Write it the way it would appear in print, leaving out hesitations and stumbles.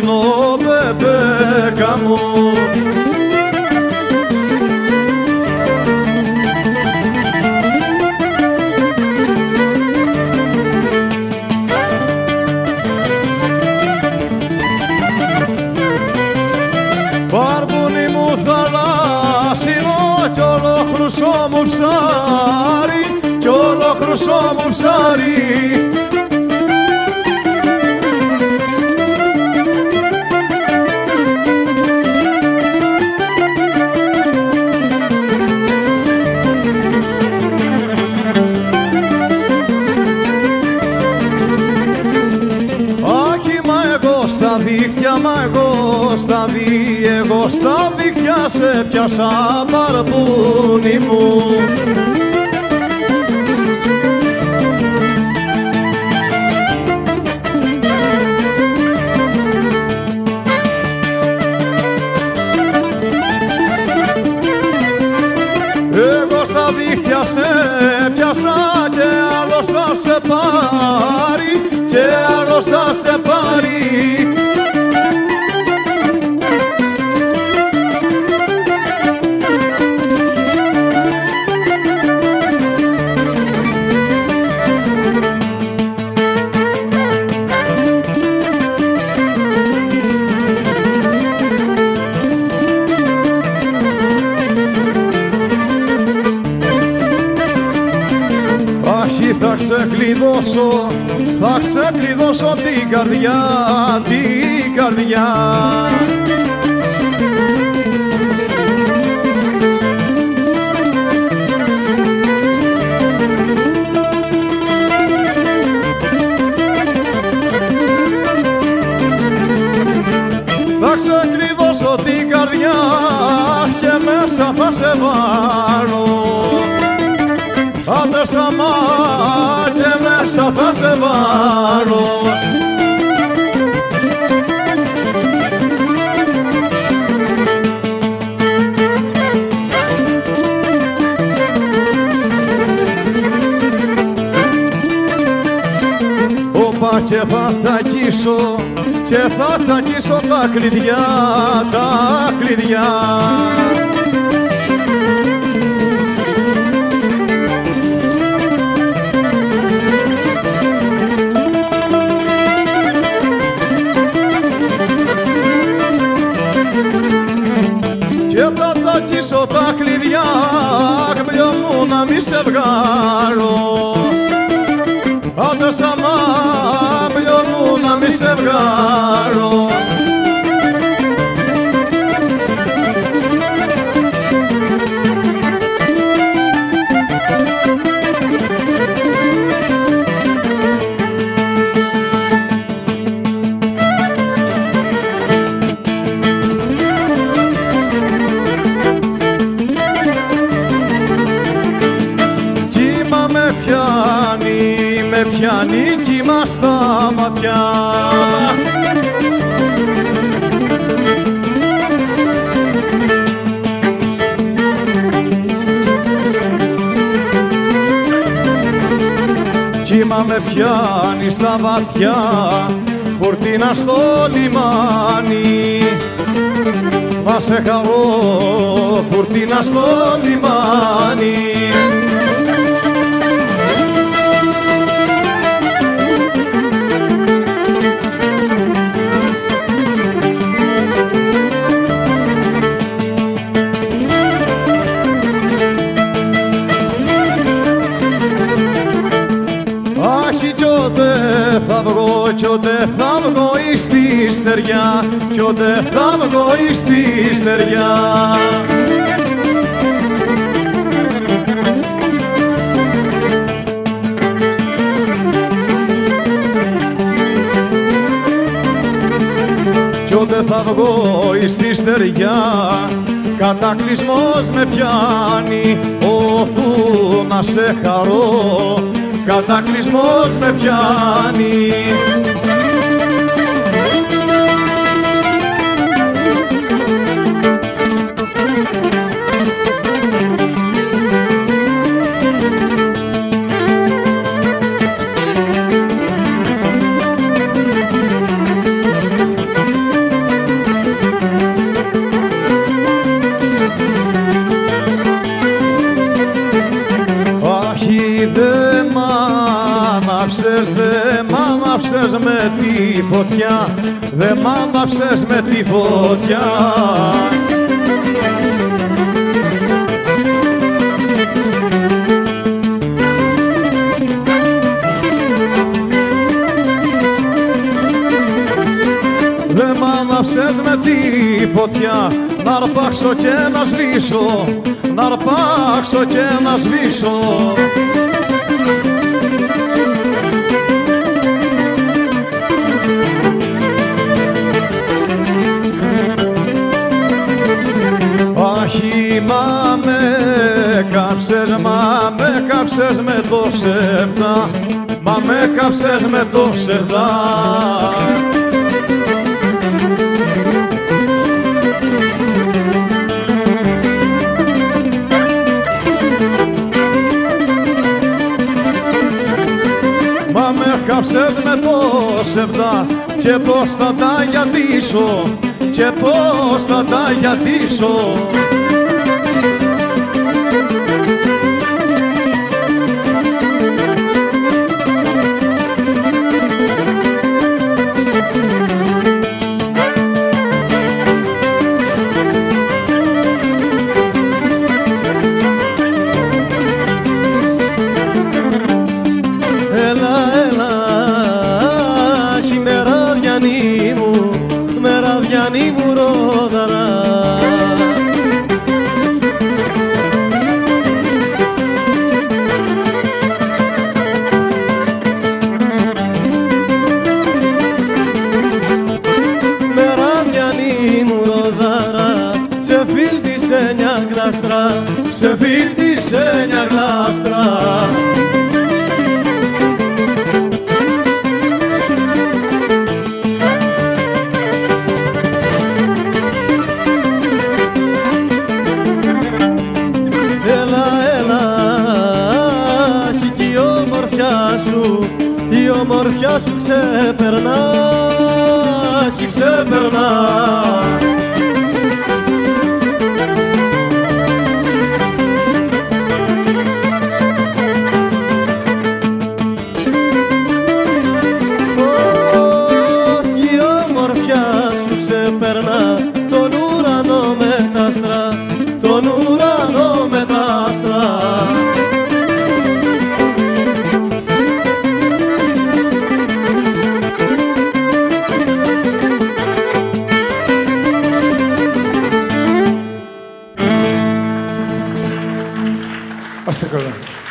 κόκκινο πεπέκα μου. Παρμούνι μου θαλάσσινο κι όλο χρυσό μου ψάρι, κι όλο χρυσό μου ψάρι. Στα δίχτυα μα εγώ στα δίχτυα σε πιάσα παρμούνι μου. Εγώ στα δίχτυα σε πιάσα και άλλος θα σε πάρει, και άλλος θα σε πάρει. Θα ξεκλειδώσω την καρδιά, την καρδιά. Θα ξεκλειδώσω την καρδιά και μέσα θα σε βάλω. Άντε σαμά και μέσα θα σε βάλω. Όπα και θα τσακίσω, και θα τσακίσω τα κλειδιά, τα κλειδιά. Τσακίσω τα κλειδιά, γαμπλιό μου να μη σε βγάλω. Άντε σαμά, γαμπλιό μου να μη σε βγάλω. Πιάνει κύμα στα μάτια. Κύμα με πιάνει στα βαθιά, χορτίνα στο λιμάνι. Θα σε χαρώ, φορτίνα στο λιμάνι. Κι ότε θα βγω εις τη στεριά, κι ότε θα βγω εις τη στεριά. Κι ότε θα βγω εις τη στεριά, κατακλυσμός με πιάνει, όφου να σε χαρώ. Κατακλυσμός με πιάνει. Ποιοι δε μ' άναψες, δε μ' άναψες με τη φωτιά, δε μ' άναψες με τη φωτιά. Δε μ' άναψες με τη φωτιά, να αρπάξω και να σβήσω, να αρπάξω και να σβήσω. Αχι, μα με κάψες με το ψεύδα, μα με κάψες με το ψεύδα. Κάψες με το ψεύδα και πώς θα τα γιατήσω, και πώς θα τα γιατήσω. Σε φίλτη σε μια γλάστρα. Έλα, έλα, κι η ομορφιά σου, η ομορφιά σου ξεπερνά, κι ξεπερνά. Hasta luego.